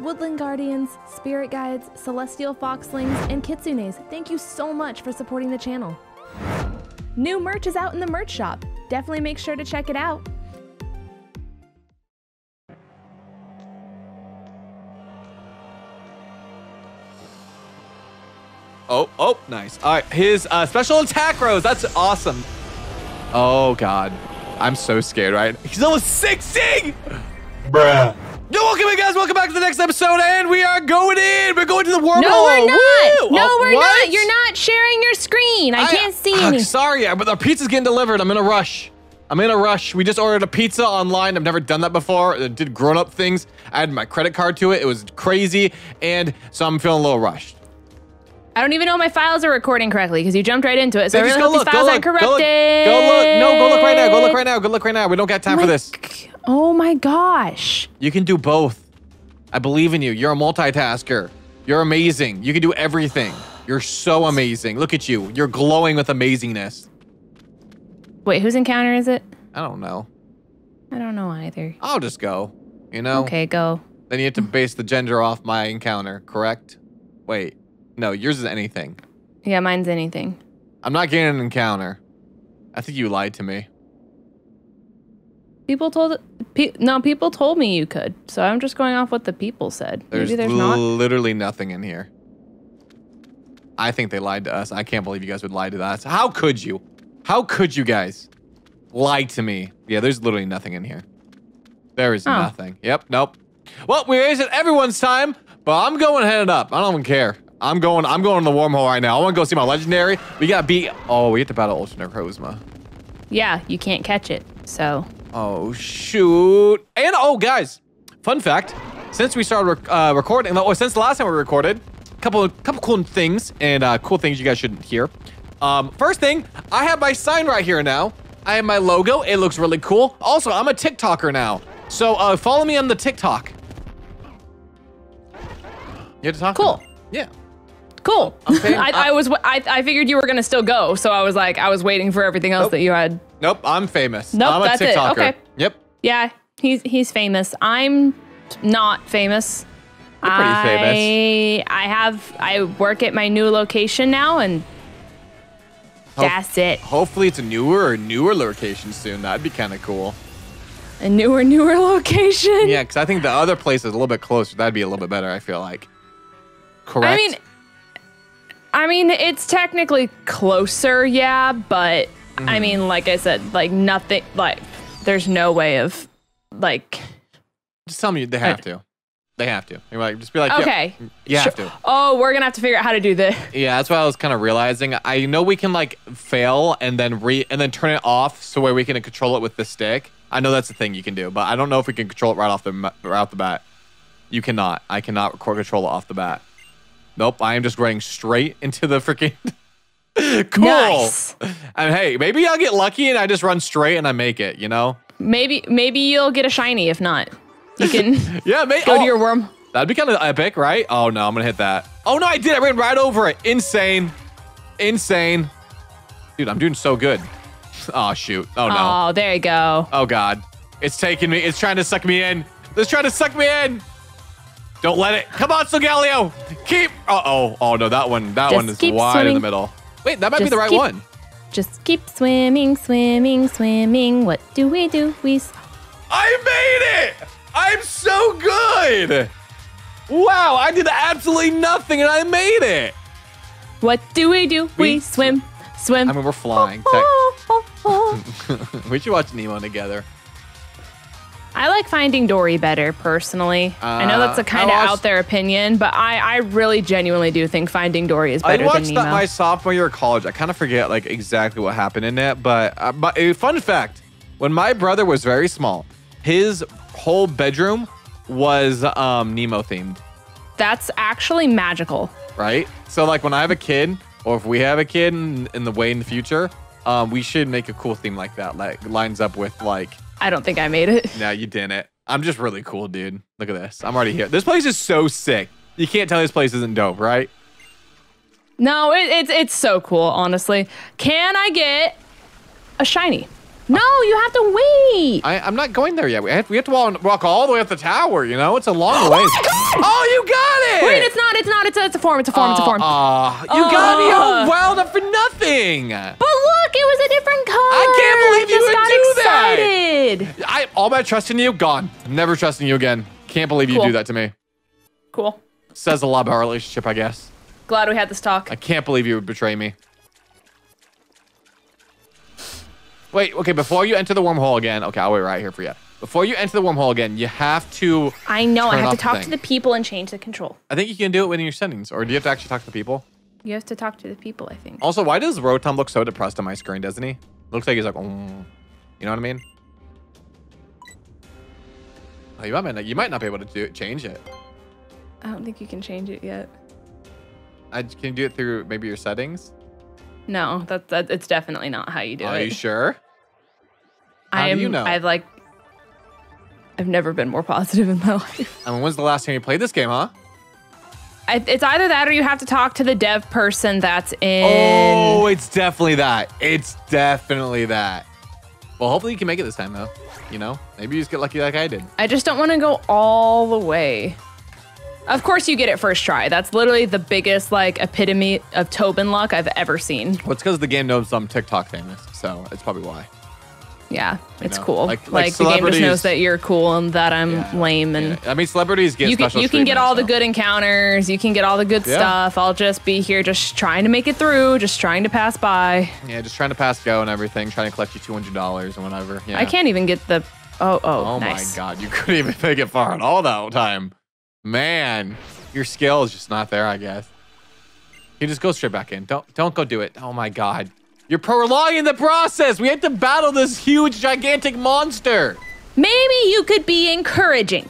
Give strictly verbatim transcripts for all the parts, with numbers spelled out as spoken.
Woodland Guardians, Spirit Guides, Celestial Foxlings, and Kitsunes, thank you so much for supporting the channel. New merch is out in the merch shop. Definitely make sure to check it out. Oh, oh, nice. All right, his uh, special attack rose. That's awesome. Oh, God. I'm so scared, right? He's almost sixty! Bruh. Yo, welcome in, guys. Welcome back to the next episode, and we are going in. We're going to the wormhole. No, we're not. Woo! No, oh, we're what? not. You're not sharing your screen. I, I can't see uh, any. Sorry, but our pizza's getting delivered. I'm in a rush. I'm in a rush. We just ordered a pizza online. I've never done that before. I did grown-up things. I had my credit card to it. It was crazy, and so I'm feeling a little rushed. I don't even know if my files are recording correctly because you jumped right into it. So, so I really hope look, these files are corrected. Go look, go look. No, go look right now. Go look right now. Go look right now. We don't got time my, for this. Oh my gosh. You can do both. I believe in you. You're a multitasker. You're amazing. You can do everything. You're so amazing. Look at you. You're glowing with amazingness. Wait, whose encounter is it? I don't know. I don't know either. I'll just go. You know? Okay, go. Then you have to base the gender off my encounter, correct? Wait. No, yours is anything. Yeah, mine's anything. I'm not getting an encounter. I think you lied to me. People told... Pe no, people told me you could. So I'm just going off what the people said. There's, Maybe there's not. literally nothing in here. I think they lied to us. I can't believe you guys would lie to us. How could you? How could you guys lie to me? Yeah, there's literally nothing in here. There is oh. nothing. Yep, nope. Well, we wasted everyone's time, but I'm going headed up. I don't even care. I'm going I'm going to the wormhole right now. I want to go see my legendary. We got beat. Oh, we have to battle Ultra Necrozma. Yeah, you can't catch it, so. Oh, shoot. And, oh, guys, fun fact. Since we started rec uh, recording, or since the last time we recorded, a couple of couple cool things and uh, cool things you guys shouldn't hear. Um, first thing, I have my sign right here now. I have my logo. It looks really cool. Also, I'm a TikToker now. So uh, follow me on the TikTok. You have to talk? Cool. Yeah. Cool. Okay. I, I was. I, I figured you were gonna still go, so I was like, I was waiting for everything else nope. that you had. Nope, I'm famous. Nope, I'm a that's TikToker. It. Okay. Yep. Yeah, he's he's famous. I'm not famous. You're pretty I, famous. I have. I work at my new location now, and Ho that's it. Hopefully, it's a newer or newer location soon. That'd be kind of cool. A newer, newer location. Yeah, because I think the other place is a little bit closer. That'd be a little bit better. I feel like. Correct. I mean. I mean, it's technically closer, yeah, but mm. I mean, like I said, like nothing, like there's no way of, like. Just tell me they have I, to. They have to. You're like, just be like, okay, yeah, you sure. have to. Oh, we're gonna have to figure out how to do this. Yeah, that's what I was kind of realizing. I know we can like fail and then re and then turn it off so where we can control it with the stick. I know that's the thing you can do, but I don't know if we can control it right off the right off the bat. You cannot. I cannot record control it off the bat. Nope, I am just running straight into the freaking... Cool. Nice. And hey, maybe I'll get lucky and I just run straight and I make it, you know? Maybe maybe you'll get a shiny. If not, you can yeah, go oh, to your worm. That'd be kind of epic, right? Oh, no, I'm going to hit that. Oh, no, I did. I ran right over it. Insane. Insane. Dude, I'm doing so good. Oh, shoot. Oh, no. Oh, there you go. Oh, God. It's taking me. It's trying to suck me in. It's trying to suck me in. Don't let it. Come on, Solgaleo. Keep. Uh oh. Oh no, that one. That just one is wide swimming. in the middle. Wait, that might just be the right keep, one. Just keep swimming, swimming, swimming. What do we do? We. I made it. I'm so good. Wow, I did absolutely nothing and I made it. What do we do? We, we swim, swim. I mean, we're flying. Oh, oh, oh. We should watch Nemo together. I like Finding Dory better, personally. Uh, I know that's a kind of out there opinion, but I, I really genuinely do think Finding Dory is better than Nemo. I watched that my sophomore year of college. I kind of forget like exactly what happened in it, but uh, but a fun fact: when my brother was very small, his whole bedroom was um, Nemo themed. That's actually magical, right? So like when I have a kid, or if we have a kid in, in the way in the future, um, we should make a cool theme like that, like lines up with like. I don't think I made it. No, you didn't. I'm just really cool, dude. Look at this. I'm already here. This place is so sick. You can't tell this place isn't dope, right? No, it, it's it's so cool, honestly. Can I get a shiny? No, you have to wait. I, I'm not going there yet. We have, we have to walk all the way up the tower, you know? It's a long way. Oh, oh, you got it. Wait, it's not. It's not. It's a, it's a form. It's a form. Uh, it's a form. Uh, you uh, got me all wound up for nothing. But look, it was a different color. I can't believe you would do excited. that. I All my trust in you, gone. I'm never trusting you again. Can't believe cool. you do that to me. Cool. Says a lot about our relationship, I guess. Glad we had this talk. I can't believe you would betray me. Wait, okay, before you enter the wormhole again, okay, I'll wait right here for you. Before you enter the wormhole again, you have to I know, I have to talk to the people and change the control. I think you can do it within your settings, or do you have to actually talk to the people? You have to talk to the people, I think. Also, why does Rotom look so depressed on my screen, doesn't he? Looks like he's like, oh, you know what I mean? Oh, you, might not, you might not be able to do it, change it. I don't think you can change it yet. I, can you do it through maybe your settings? No, that's that, it's definitely not how you do Are it. Are you sure? How I am. Do you know? I've like, I've never been more positive in my life. I mean, when's the last time you played this game, huh? I, it's either that or you have to talk to the dev person that's in. Oh, it's definitely that. It's definitely that. Well, hopefully you can make it this time, though. You know, maybe you just get lucky like I did. I just don't want to go all the way. Of course you get it first try. That's literally the biggest like epitome of Tobin luck I've ever seen. Well, it's because the game knows I'm TikTok famous, so it's probably why. Yeah, you it's know? cool. Like, like, like the game just knows that you're cool and that I'm yeah, lame. And yeah. I mean, celebrities get you can, special You can get all so. the good encounters. You can get all the good yeah. stuff. I'll just be here just trying to make it through, just trying to pass by. Yeah, just trying to pass go and everything, trying to collect you two hundred dollars and whatever. Yeah. I can't even get the... Oh, oh, Oh nice. my God. You couldn't even make it far at all that time. Man, your skill is just not there, I guess. You just go straight back in. Don't don't go do it. Oh my God. You're prolonging the process. We have to battle this huge, gigantic monster. Maybe you could be encouraging.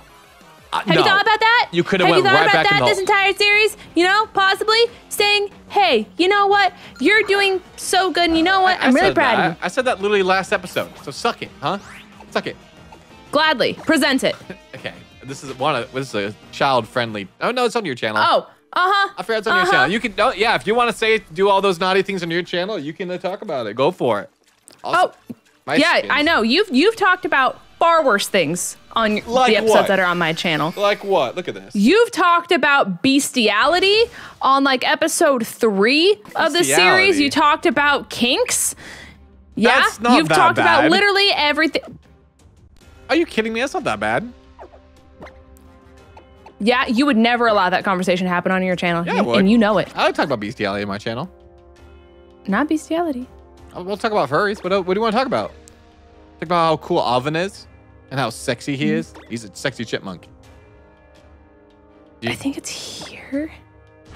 Uh, have no. you thought about that? You could have went right back in. Have you thought about that this entire series? You know, possibly saying, hey, you know what? You're doing so good, and you know what? I, I I'm really proud that. of you. I, I said that literally last episode, so suck it, huh? Suck it. Gladly. Present it. Okay. This is one of this is a child friendly. Oh no, it's on your channel. Oh, uh-huh. I forgot it's on uh-huh. your channel. You can no, yeah, if you want to say do all those naughty things on your channel, you can uh, talk about it. Go for it. Also, oh, my yeah, skins. I know. You've you've talked about far worse things on like the episodes what? that are on my channel. Like what? Look at this. You've talked about bestiality on like episode three bestiality. of the series. You talked about kinks. Yeah, That's not you've that talked bad. about literally everything. Are you kidding me? That's not that bad. Yeah, you would never allow that conversation to happen on your channel. Yeah, I would. And you know it. I would talk about bestiality on my channel. Not bestiality. We'll talk about furries. What, what do you want to talk about? Talk about how cool Alvin is and how sexy he is. He's a sexy chipmunk. You, I think it's here.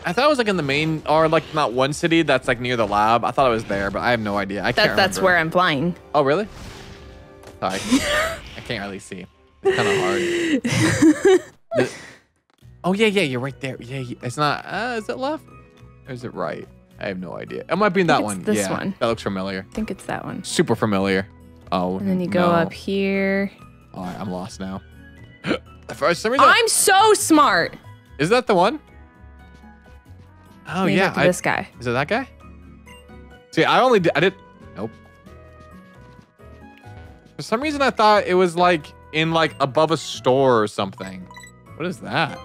I thought it was like in the main, or like not one city that's like near the lab. I thought it was there, but I have no idea. I that, can't That's remember. where I'm flying. Oh, really? Sorry. I can't really see. It's kind of hard. Oh, yeah, yeah, you're right there. Yeah, yeah. It's not, uh, is it left? Or is it right? I have no idea. It might be in that one. This yeah, one. That looks familiar. I think it's that one. Super familiar. Oh, And then you go no. up here. All right, I'm lost now. For some reason, I'm so smart. Is that the one? Oh, Maybe yeah. I, this guy. Is it that guy? See, I only did, I did, nope. For some reason, I thought it was like in like above a store or something. What is that?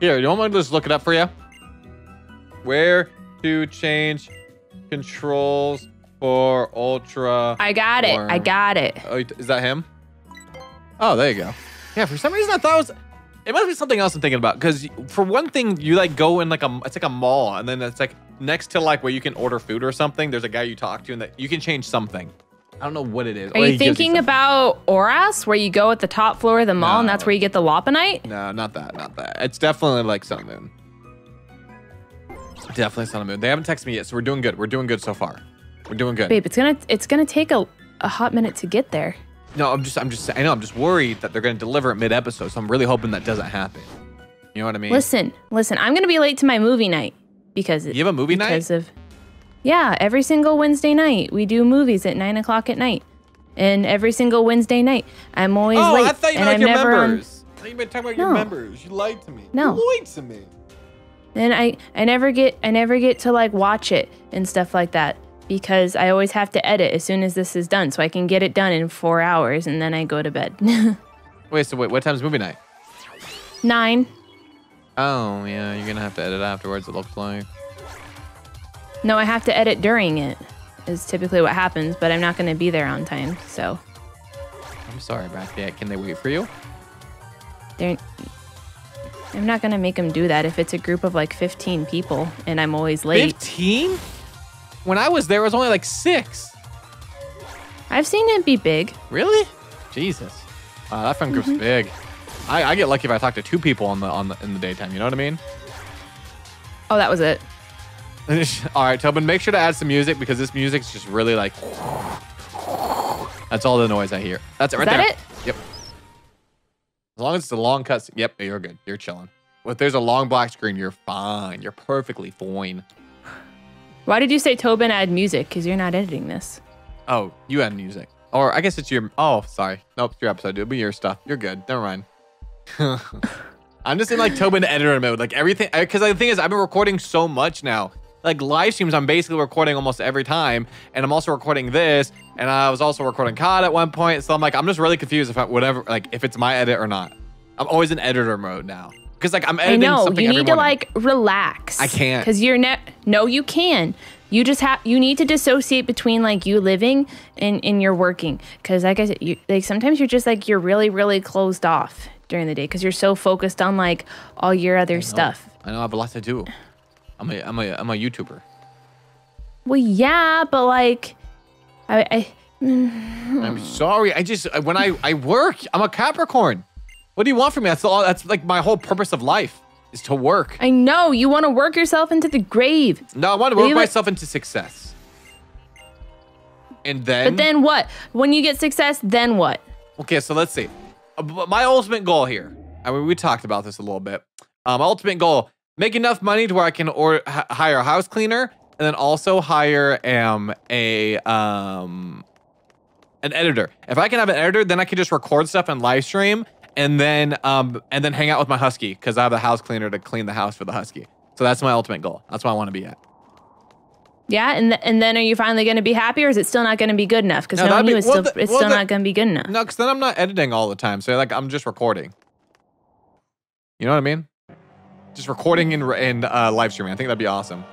Here, you want me to just look it up for you? Where to change controls for Ultra? I got it. Worm. I got it. Oh, is that him? Oh, there you go. Yeah, for some reason I thought it was. It must be something else I'm thinking about. Because for one thing, you like go in like a. It's like a mall, and then it's like next to like where you can order food or something. There's a guy you talk to, and that you can change something. I don't know what it is. Are you thinking about Oras, where you go at the top floor of the mall, no, and that's where you get the Lopunite? No, not that, not that. It's definitely like Sun and Moon. Definitely Sun and Moon. They haven't texted me yet, so we're doing good. We're doing good so far. We're doing good. Babe, it's gonna it's gonna take a, a hot minute to get there. No, I'm just I'm just I know I'm just worried that they're gonna deliver it mid-episode, so I'm really hoping that doesn't happen. You know what I mean? Listen, listen. I'm gonna be late to my movie night because you have a movie night because of. Yeah, every single Wednesday night we do movies at nine o'clock at night, and every single Wednesday night I'm always oh, late. Oh, I thought you meant your members. I thought you meant talking about your members. You lied to me. No, you lied to me. And I, I never get, I never get to like watch it and stuff like that. because I always have to edit as soon as this is done, so I can get it done in four hours, and then I go to bed. Wait, so wait, what time's movie night? nine. Oh, yeah, you're gonna have to edit afterwards, it looks like. No, I have to edit during it, is typically what happens, but I'm not gonna be there on time, so. I'm sorry, Brackett. Can they wait for you? They're... I'm not gonna make them do that if it's a group of like fifteen people and I'm always late. fifteen? When I was there, it was only like six. I've seen it be big. Really? Jesus. Wow, that friend group's mm-hmm. big. I, I get lucky if I talk to two people on the on the, in the daytime. You know what I mean? Oh, that was it. All right, Tobin, make sure to add some music because this music's just really like. That's all the noise I hear. That's it right there. Is that it? Yep. As long as it's a long cut. Yep, you're good. You're chilling. Well, if there's a long black screen, you're fine. You're perfectly fine. Why did you say Tobin add music? Because you're not editing this. Oh, you add music. Or I guess it's your. Oh, sorry. Nope, it's your episode, dude. It'll be your stuff. You're good. Never mind. I'm just in like Tobin editor mode, like everything, because the thing is I've been recording so much now, like live streams I'm basically recording almost every time, and I'm also recording this, and I was also recording C O D at one point, so I'm like I'm just really confused if I, whatever, like if it's my edit or not. I'm always in editor mode now because like I'm editing I know, something you need every to morning. Like relax. I can't because you're ne no you can you just have you need to dissociate between like you living and and you're working, because like I said, you like sometimes you're just like you're really really closed off during the day because you're so focused on like all your other I know, stuff. I know I have a lot to do. I'm a I'm a I'm a YouTuber. Well, yeah, but like, I. I I'm sorry. I just when I I work. I'm a Capricorn. What do you want from me? That's all. That's like my whole purpose of life is to work. I know you want to work yourself into the grave. No, I want to work myself into success. And then. But then what? When you get success, then what? Okay, so let's see. My ultimate goal here, I mean, we talked about this a little bit. Um, my ultimate goal, make enough money to where I can or hire a house cleaner and then also hire um, a um, an editor. If I can have an editor, then I can just record stuff and live stream and then um, and then hang out with my husky because I have a house cleaner to clean the house for the husky. So that's my ultimate goal. That's what I want to be at. Yeah, and th and then are you finally going to be happy, or is it still not going to be good enough? Because no, no one is well, still, it's well, still the, not going to be good enough. No, because then I'm not editing all the time. So like I'm just recording. You know what I mean? Just recording and and uh, live streaming. I think that'd be awesome.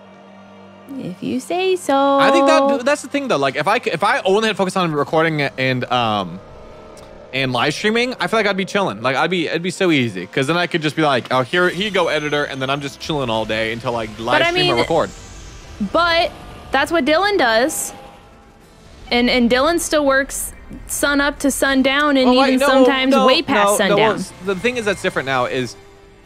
If you say so. I think that that's the thing though. Like if I if I only had focused on recording and um and live streaming, I feel like I'd be chilling. Like I'd be it'd be so easy because then I could just be like, oh here here you go editor, and then I'm just chilling all day until like live stream I mean, or record. But that's what Dylan does, and and Dylan still works sun up to sundown, and well, even no, sometimes no, way past no, sundown. No, the thing is that's different now is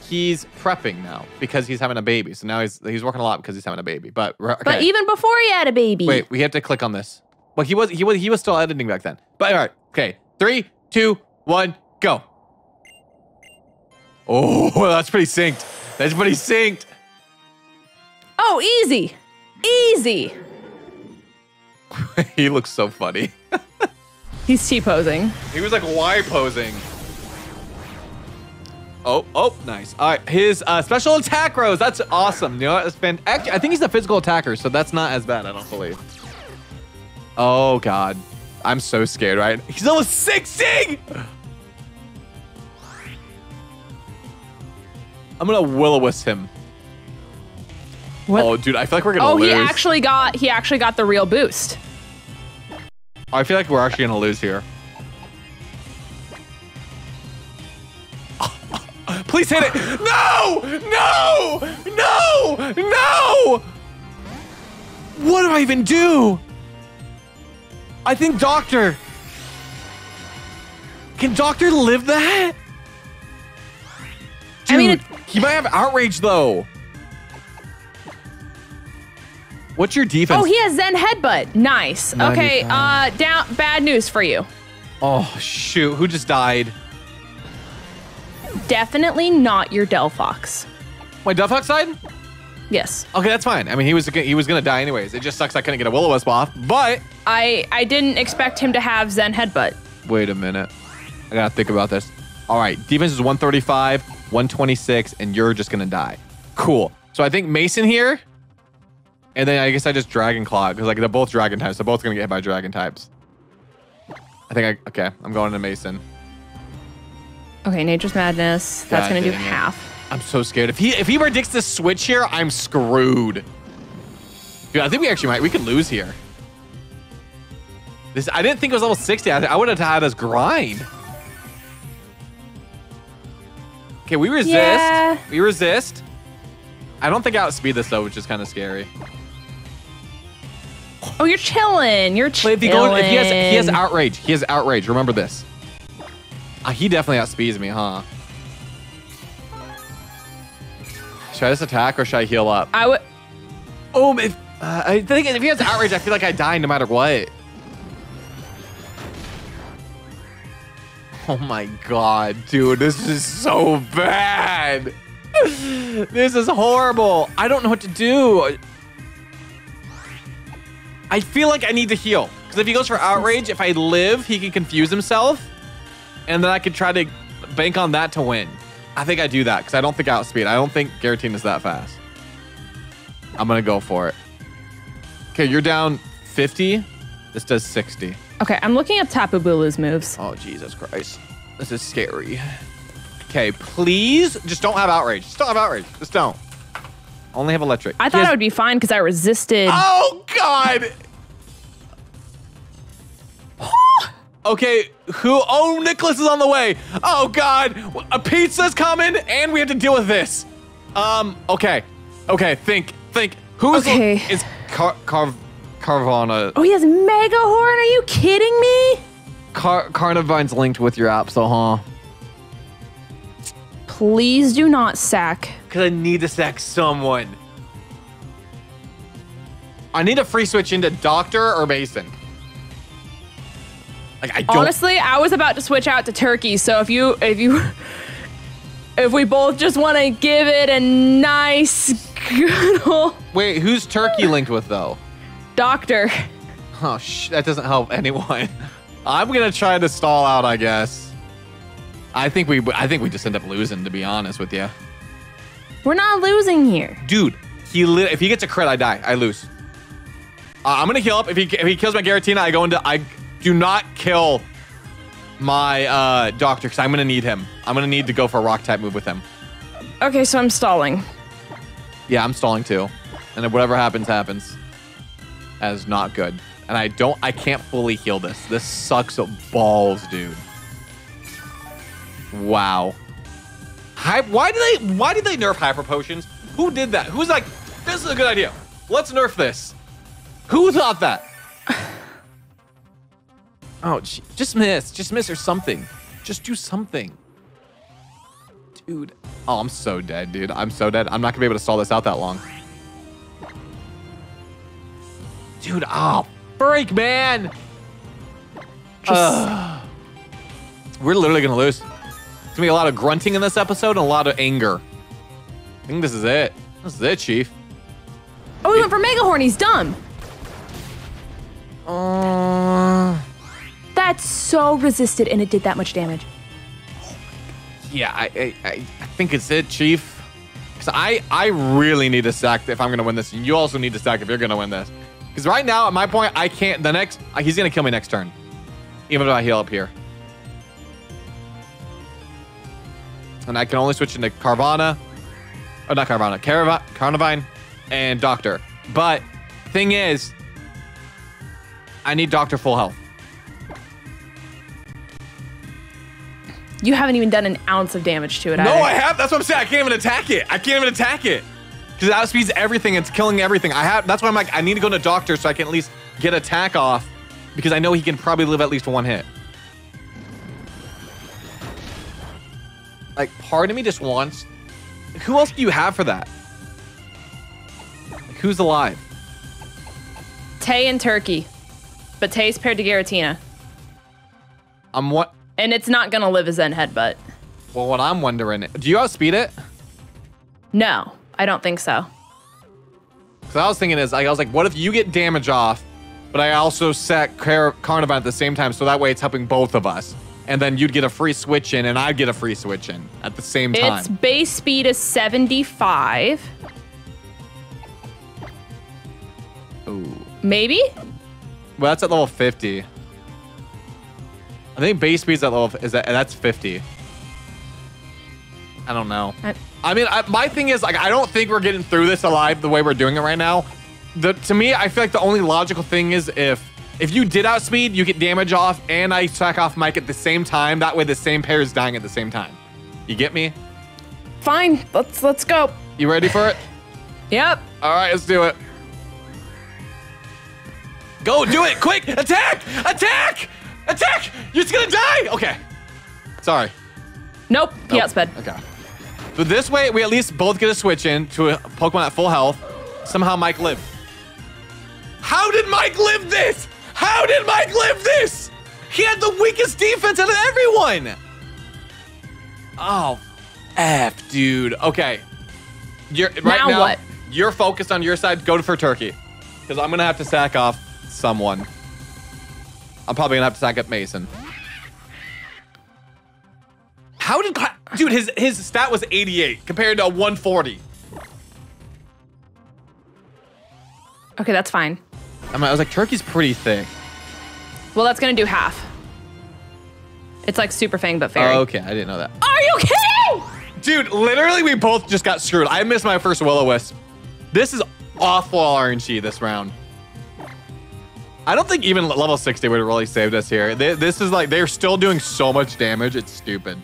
he's prepping now because he's having a baby. So now he's he's working a lot because he's having a baby. But okay. But even before he had a baby. Wait, we have to click on this. Well, he was he was he was still editing back then. But all right, okay, three, two, one, go. Oh, that's pretty synced. That's pretty synced. Oh, easy. Easy. He looks so funny. He's T-posing. He was like Y-posing. Oh, oh, nice. All right, his uh, special attack rose. That's awesome. You know what? It's been, actually, I think he's a physical attacker, so that's not as bad, I don't believe. Oh, God. I'm so scared, right? He's almost sixty! I'm going to will-o-wisp him. What? Oh, dude, I feel like we're gonna oh, lose. Oh, he actually got he actually got the real boost. I feel like we're actually gonna lose here. Please hit it! No! No! No! No! What do I even do? I think Doctor. Can Doctor live that? Dude, I mean, it he might have outrage though. What's your defense? Oh, he has Zen Headbutt. Nice. ninety-five. Okay, uh, down. Bad news for you. Oh, shoot. Who just died? Definitely not your Delphox. My Delphox died? Yes. Okay, that's fine. I mean, he was he was going to die anyways. It just sucks I couldn't get a will-o-wisp off, but... I, I didn't expect him to have Zen Headbutt. Wait a minute. I got to think about this. All right, defense is one thirty-five, one twenty-six, and you're just going to die. Cool. So I think Mason here... And then I guess I just Dragon Claw because like they're both Dragon types. They're both gonna get hit by Dragon types. I think I okay. I'm going to Mason. Okay, Nature's Madness. That's God gonna do half. It. I'm so scared. If he if he predicts this switch here, I'm screwed. Dude, I think we actually might. We could lose here. This I didn't think it was level sixty. I, I would have had us grind. Okay, we resist. Yeah. We resist. I don't think I outspeed this though, which is kind of scary. Oh, you're chilling. You're chilling. If he, go, if he, has, he has outrage. He has outrage. Remember this. Uh, he definitely outspeeds me, huh? Should I just attack or should I heal up? I would. Oh, if uh, I think if he has outrage, I feel like I die no matter what. Oh my god, dude, this is so bad. This is horrible. I don't know what to do. I feel like I need to heal. Because if he goes for outrage, if I live, he can confuse himself. And then I could try to bank on that to win. I think I do that because I don't think I outspeed. I don't think Giratina is that fast. I'm going to go for it. Okay, you're down fifty. This does sixty. Okay, I'm looking up Tapu Bulu's moves. Oh, Jesus Christ. This is scary. Okay, please just don't have outrage. Just don't have outrage. Just don't. Only have electric. I thought I would be fine because I resisted. Oh, God. Okay, who? Oh, Nicholas is on the way. Oh, God. A pizza's coming, and we have to deal with this. Um. Okay. Okay, think. Think. Who's okay. Is Car Car Carvana. Oh, he has Mega Horn. Are you kidding me? Car Carnivine's linked with your app, so huh? Please do not sack. Because I need to sack someone. I need a free switch into Doctor or Mason. Like, I don't... Honestly, I was about to switch out to Turkey. So if you, if you, if we both just want to give it a nice good old... Wait, who's Turkey linked with though? Doctor. Oh, sh that doesn't help anyone. I'm gonna try to stall out, I guess. I think we I think we just end up losing, to be honest with you. We're not losing here. Dude, he lit, if he gets a crit, I die. I lose. Uh, I'm going to heal up. If he, if he kills my Giratina, I go into... I do not kill my uh, Doctor, because I'm going to need him. I'm going to need to go for a Rock-type move with him. Okay, so I'm stalling. Yeah, I'm stalling too. And if whatever happens, happens. That is not good. And I don't... I can't fully heal this. This sucks balls, dude. Wow. Hi why did they why did they nerf hyper potions? Who did that? Who's like, this is a good idea. Let's nerf this. Who thought that? Oh, gee, just miss. Just miss or something. Just do something. Dude. Oh, I'm so dead, dude. I'm so dead. I'm not gonna be able to stall this out that long. Dude, oh freak, man. Just uh, we're literally gonna lose. Gonna be a lot of grunting in this episode and a lot of anger. I think this is it. This is it, Chief. Oh, he went for Mega Horn. He's dumb. Uh, That's so resisted, and it did that much damage. Yeah, I, I, I think it's it, Chief. Because I, I really need a sack if I'm gonna win this. You also need a sack if you're gonna win this. Because right now, at my point, I can't. The next, he's gonna kill me next turn, even if I heal up here. And I can only switch into Carvana, oh not Carvana, Carav Carnivine, and Doctor. But thing is, I need Doctor full health. You haven't even done an ounce of damage to it. No, either. I have. That's what I'm saying. I can't even attack it. I can't even attack it because it outspeeds everything. It's killing everything. I have. That's why I'm like, I need to go to Doctor so I can at least get attack off because I know he can probably live at least one hit. Like, part of me just wants... Like, who else do you have for that? Like, who's alive? Tay and Turkey. But Tay's paired to Giratina. I'm what? And it's not going to live as Zen Headbutt. Well, what I'm wondering... Do you outspeed it? No, I don't think so. Because I was thinking is, like, I was like, what if you get damage off, but I also set Car Carnivine at the same time, so that way it's helping both of us. And then you'd get a free switch in, and I'd get a free switch in at the same time. Its base speed is seventy-five. Maybe? Well, that's at level fifty. I think base speed's at level is that that's fifty. I don't know. I, I mean, I, my thing is like I don't think we're getting through this alive the way we're doing it right now. The to me, I feel like the only logical thing is if if you did outspeed, you get damage off, and I sack off Mike at the same time. That way, the same pair is dying at the same time. You get me? Fine. Let's let's go. You ready for it? Yep. All right, let's do it. Go do it quick! Attack! Attack! Attack! You're just gonna die! Okay. Sorry. Nope. He nope. outsped. Okay. So this way, we at least both get a switch in to a Pokemon at full health. Somehow Mike lived. How did Mike live this? How did Mike live this? He had the weakest defense out of everyone. Oh, F, dude. Okay. You're, right now, now what? You're focused on your side. Go for turkey. Because I'm going to have to sack off someone. I'm probably going to have to sack up Mason. How did... Dude, his, his stat was eighty-eight compared to one forty. Okay, that's fine. I mean, I was like, turkey's pretty thick. Well, that's going to do half. It's like Super Fang, but fairy. Oh, okay, I didn't know that. Are you kidding? Dude, literally, we both just got screwed. I missed my first Will-O-Wisp. This is awful R N G this round. I don't think even level sixty would have really saved us here. They, this is like, they're still doing so much damage. It's stupid.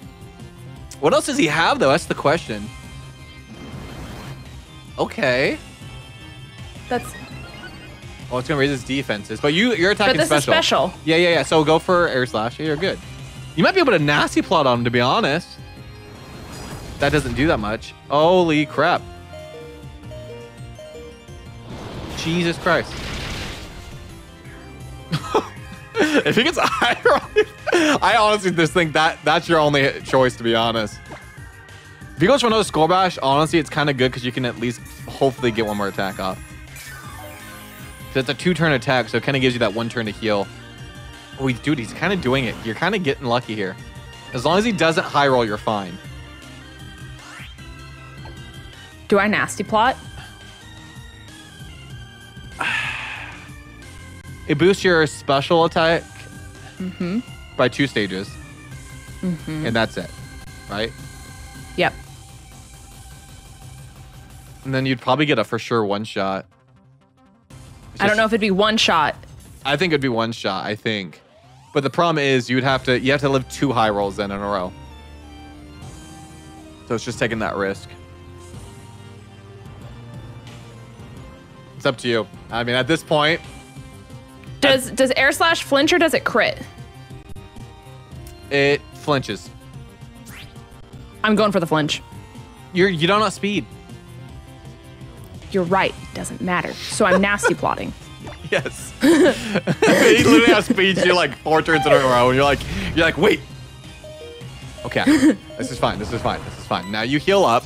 What else does he have, though? That's the question. Okay. That's... Oh, it's gonna raise his defenses, but you you're attacking special. But this special. is special. Yeah, yeah, yeah. So go for air slash. You're good. You might be able to nasty plot on him, to be honest. That doesn't do that much. Holy crap! Jesus Christ! If he gets ironic, I honestly just think that that's your only choice, to be honest. If you go for another skull bash, honestly, it's kind of good because you can at least hopefully get one more attack off. It's a two-turn attack, so it kind of gives you that one turn to heal. Oh, dude, he's kind of doing it. You're kind of getting lucky here. As long as he doesn't high roll, you're fine. Do I nasty plot? It boosts your special attack mm-hmm. by two stages. Mm-hmm. And that's it, right? Yep. And then you'd probably get a for sure one shot. Just, I don't know if it'd be one shot. I think it'd be one shot, I think. But the problem is you'd have to you have to live two high rolls then in a row. So it's just taking that risk. It's up to you. I mean, at this point. Does I, does air slash flinch or does it crit? It flinches. I'm going for the flinch. You're you don't have speed. You're right, it doesn't matter. So I'm nasty plotting. Yes. He literally has speed, you're like four turns in a row, and you're like, you're like, wait. Okay, this is fine, this is fine, this is fine. Now you heal up.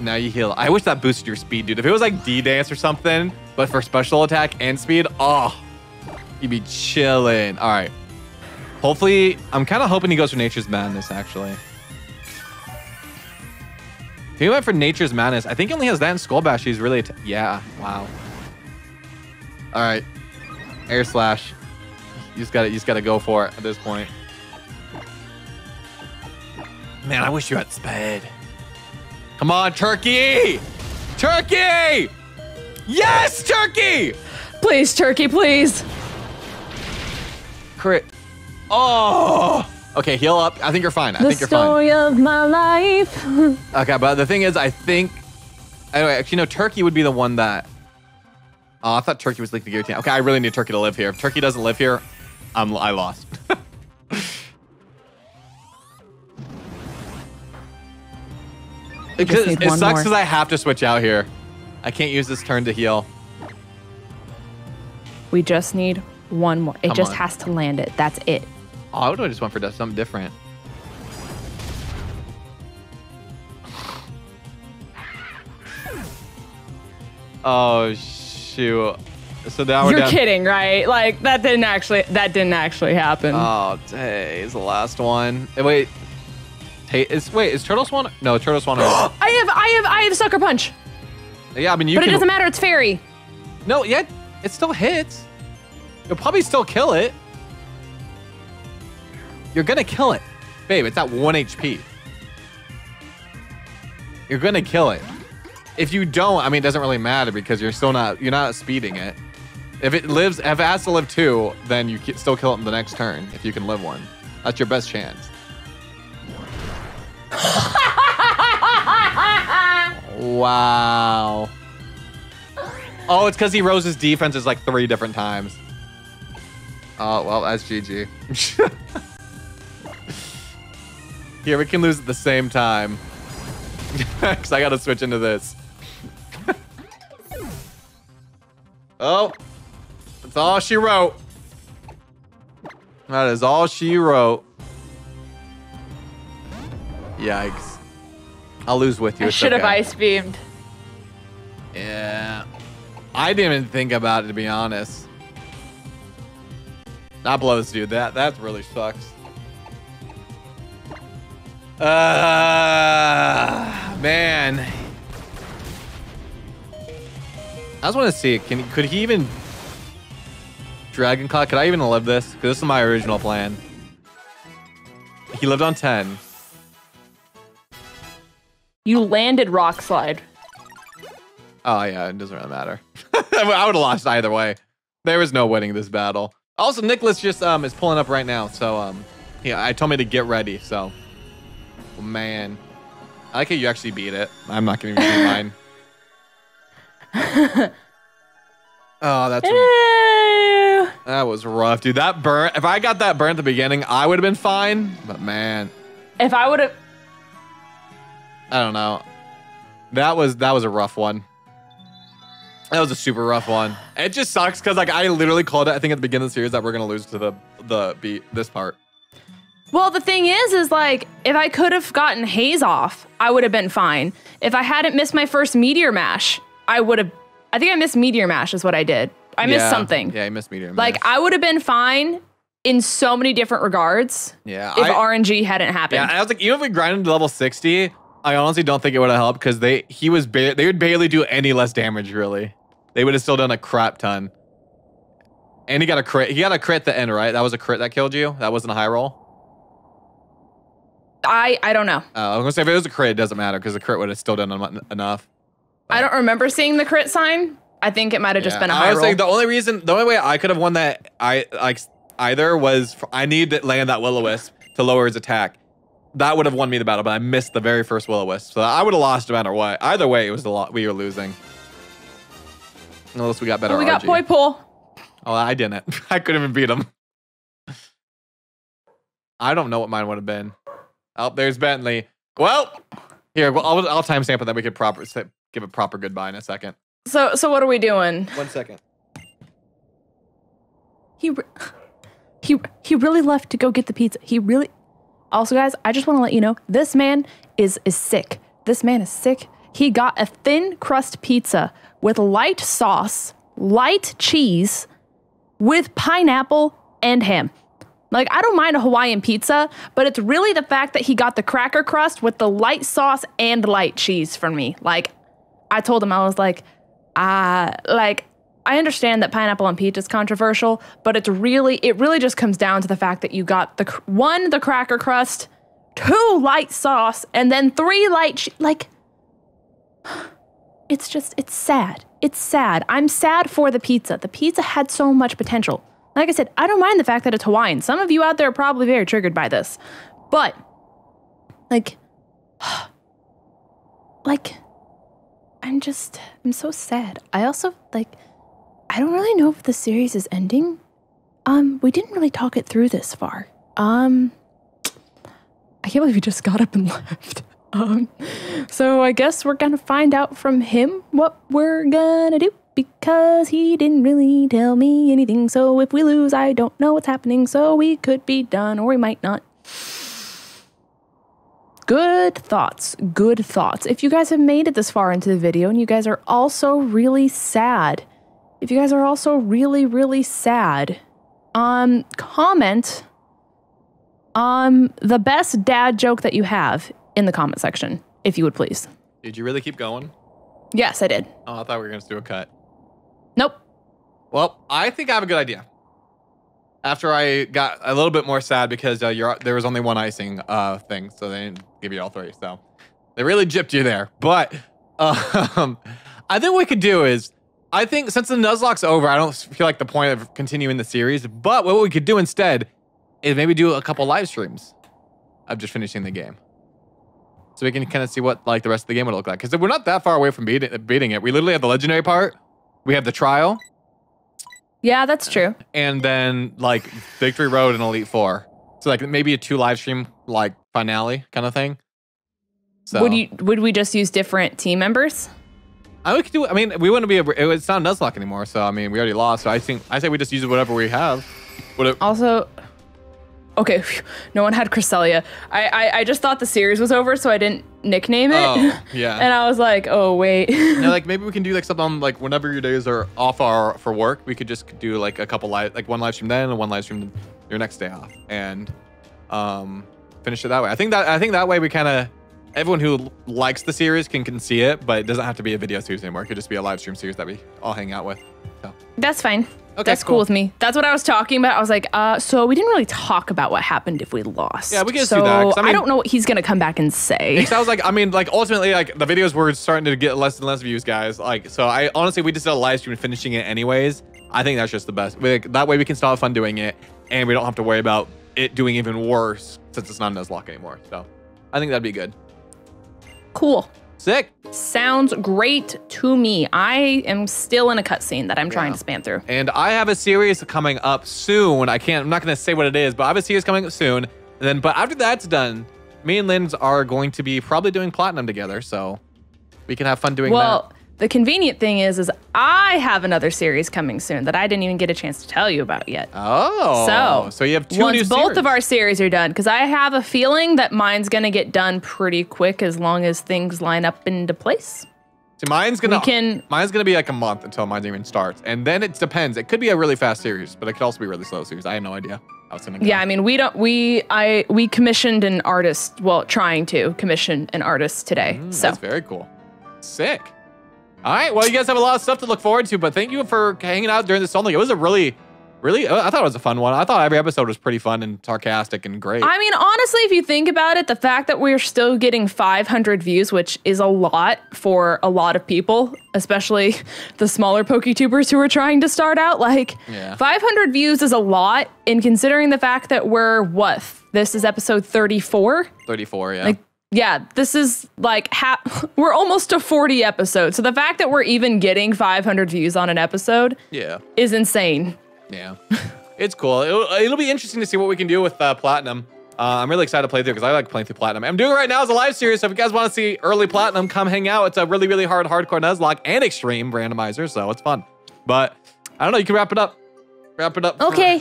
Now you heal. I wish that boosted your speed, dude. If it was like D-Dance or something, but for special attack and speed, oh, you'd be chilling. All right. Hopefully, I'm kind of hoping he goes for Nature's Madness, actually. He went for Nature's Madness. I think he only has that and Skull Bash. He's really... Yeah. Wow. All right. Air Slash. You just got to, you just got to go for it at this point. Man, I wish you had sped. Come on, Turkey! Turkey! Yes, Turkey! Please, Turkey, please. Crit. Oh! Okay, heal up. I think you're fine. I the think you're fine. The story of my life. Okay, but the thing is, I think... Anyway, actually, no, Turkey would be the one that... Oh, I thought Turkey was like the Giratina. Okay, I really need Turkey to live here. If Turkey doesn't live here, I'm, I lost. Because it sucks because I have to switch out here. I can't use this turn to heal. We just need one more. It Come just on. has to land it. That's it. Oh, I would have just went for something different. Oh shoot! So now we're. You're down. Kidding, right? Like that didn't actually that didn't actually happen. Oh, dang! It's the last one. Hey, wait, hey, is wait is Turtleswan? No, Turtleswan. I have I have I have Sucker Punch. Yeah, I mean you. But can, it doesn't matter. It's fairy. No, yeah, it still hits. You'll probably still kill it. You're gonna kill it. Babe, it's at one H P. You're gonna kill it. If you don't, I mean, it doesn't really matter because you're still not, you're not speeding it. If it lives, if it has to live two, then you still kill it in the next turn if you can live one. That's your best chance. Wow. Oh, it's because he rose his defenses like three different times. Oh, well, that's G G. Here, we can lose at the same time. Because I got to switch into this. Oh, that's all she wrote. That is all she wrote. Yikes. I'll lose with you. I should have ice beamed. Yeah. I didn't even think about it, to be honest. Not blow this dude. That, that really sucks. Uh, man. I just want to see, can could he even... Dragon Claw? Could I even live this? Because this is my original plan. He lived on ten. You landed Rock Slide. Oh, yeah. It doesn't really matter. I would have lost either way. There was no winning this battle. Also, Nicholas just um is pulling up right now. So, um, yeah, I told me to get ready. So, man. I like how you actually beat it. I'm not going to even do mine. Oh, that's... Ew. That was rough, dude. That burn... If I got that burn at the beginning, I would have been fine. But, man. If I would have... I don't know. That was that was a rough one. That was a super rough one. It just sucks because like I literally called it. I think at the beginning of the series that we're gonna lose to the the beat this part. Well, the thing is, is like if I could have gotten Haze off, I would have been fine. If I hadn't missed my first Meteor Mash, I would have. I think I missed Meteor Mash is what I did. I missed yeah, something. Yeah, I missed Meteor Mash. Like I would have been fine in so many different regards. Yeah. If I, R N G hadn't happened. Yeah, I was like, even if we grinded to level sixty. I honestly don't think it would have helped because they he was ba they would barely do any less damage really. They would have still done a crap ton. And he got a crit. He got a crit at the end, right? That was a crit that killed you. That wasn't a high roll. I I don't know. Uh, I was gonna say if it was a crit, it doesn't matter because the crit would have still done en enough. But I don't remember seeing the crit sign. I think it might have yeah, just been a high roll. I was roll. Saying the only reason, the only way I could have won that I like either was for, I need to land that Will-O-Wisp to lower his attack. That would have won me the battle, but I missed the very first Will-O-Wisp. So I would have lost no matter what. Either way, it was a lot we were losing. Unless we got better. Oh, we got Poi Pool. Oh, I didn't. I couldn't even beat him. I don't know what mine would have been. Oh, there's Bentley. Well, here, well, I'll, I'll timestamp it, then we could proper give a proper goodbye in a second. So, so what are we doing? One second. He, re he, he really left to go get the pizza. He really. Also, guys, I just want to let you know, this man is is sick. This man is sick. He got a thin crust pizza with light sauce, light cheese, with pineapple and ham. Like, I don't mind a Hawaiian pizza, but it's really the fact that he got the cracker crust with the light sauce and light cheese from me. Like, I told him, I was like, ah, uh, like, I understand that pineapple on pizza is controversial, but it's really, it really just comes down to the fact that you got the one, the cracker crust, two light sauce, and then three light, sh like, it's just, it's sad. It's sad. I'm sad for the pizza. The pizza had so much potential. Like I said, I don't mind the fact that it's Hawaiian. Some of you out there are probably very triggered by this, but like, like, I'm just, I'm so sad. I also like, I don't really know if the series is ending. Um, we didn't really talk it through this far. Um, I can't believe he just got up and left. Um, so I guess we're gonna find out from him what we're gonna do because he didn't really tell me anything. So if we lose, I don't know what's happening. So we could be done or we might not. Good thoughts, good thoughts. If you guys have made it this far into the video and you guys are also really sad, If you guys are also really, really sad, um, comment um, the best dad joke that you have in the comment section, if you would please. Did you really keep going? Yes, I did. Oh, I thought we were going to do a cut. Nope. Well, I think I have a good idea. After I got a little bit more sad because uh, you're, there was only one icing uh, thing, so they didn't give you all three. So they really gypped you there. But um, I think what we could do is, I think since the Nuzlocke's over, I don't feel like the point of continuing the series. But what we could do instead is maybe do a couple live streams of just finishing the game. So we can kind of see what like the rest of the game would look like. Because we're not that far away from beat beating it. We literally have the legendary part. We have the trial. Yeah, that's true. And then like Victory Road and Elite Four. So like maybe a two live stream like finale kind of thing. So would you would we just use different team members? I would do. I mean, we wouldn't be. A, it, it's not Nuzlocke anymore. So I mean, we already lost. So I think I say we just use whatever we have. Whatever. Also, okay, no one had Cresselia. I, I I just thought the series was over, so I didn't nickname it. Oh, yeah. And I was like, oh wait. Now, like maybe we can do like something like whenever your days are off our for work, we could just do like a couple live, like one live stream then and one live stream your next day off, and um finish it that way. I think that I think that way we kind of everyone who likes the series can can see it, but it doesn't have to be a video series anymore. It could just be a live stream series that we all hang out with. So. That's fine. Okay, that's cool. cool with me. That's what I was talking about. I was like, uh, so we didn't really talk about what happened if we lost. Yeah, we can just so do that. I, mean, I don't know what he's gonna come back and say. I was like, I mean, like ultimately, like the videos were starting to get less and less views, guys. Like, so I honestly, we just did a live stream finishing it anyways. I think that's just the best. We, like, that way we can still have fun doing it, and we don't have to worry about it doing even worse since it's not Nuzlocke anymore. So, I think that'd be good. Cool. Sick. Sounds great to me. I am still in a cutscene that I'm yeah. trying to span through. And I have a series coming up soon. I can't, I'm not going to say what it is, but I have a series coming up soon. And then, but after that's done, me and Linz are going to be probably doing Platinum together. So we can have fun doing well, that. Well, the convenient thing is, is I have another series coming soon that I didn't even get a chance to tell you about yet. Oh. So, so you have two once new both series. Of our series are done, because I have a feeling that mine's going to get done pretty quick as long as things line up into place. So mine's gonna, can, mine's gonna be like a month until mine even starts. And then it depends. It could be a really fast series, but it could also be a really slow series. I have no idea how it's gonna go. Yeah, I mean, we don't, we, I, we commissioned an artist, well, trying to commission an artist today. Mm, so. That's very cool. Sick. All right, well, you guys have a lot of stuff to look forward to, but thank you for hanging out during this only. It was a really, really, I thought it was a fun one. I thought every episode was pretty fun and sarcastic and great. I mean, honestly, if you think about it, the fact that we're still getting five hundred views, which is a lot for a lot of people, especially the smaller PokeTubers who are trying to start out, like yeah. five hundred views is a lot. And considering the fact that we're, what, this is episode thirty-four? thirty-four, yeah. Like, yeah, this is like, ha we're almost to forty episodes. So the fact that we're even getting five hundred views on an episode yeah. is insane. Yeah, it's cool. It'll, it'll be interesting to see what we can do with uh, Platinum. Uh, I'm really excited to play through because I like playing through Platinum. I'm doing it right now as a live series. So if you guys want to see early Platinum, come hang out. It's a really, really hard, hardcore Nuzlocke and extreme randomizer. So it's fun. But I don't know. You can wrap it up. Wrap it up. Okay.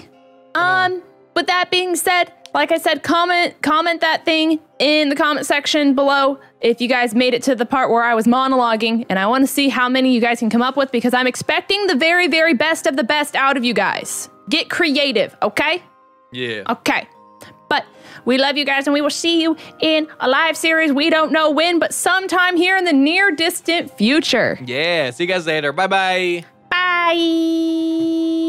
For, um. With that being said, like I said, comment comment that thing in the comment section below if you guys made it to the part where I was monologuing, and I want to see how many you guys can come up with, because I'm expecting the very, very best of the best out of you guys. Get creative, okay? Yeah. Okay. But we love you guys, and we will see you in a live series. We don't know when, but sometime here in the near distant future. Yeah. See you guys later. Bye-bye. Bye. -bye. Bye.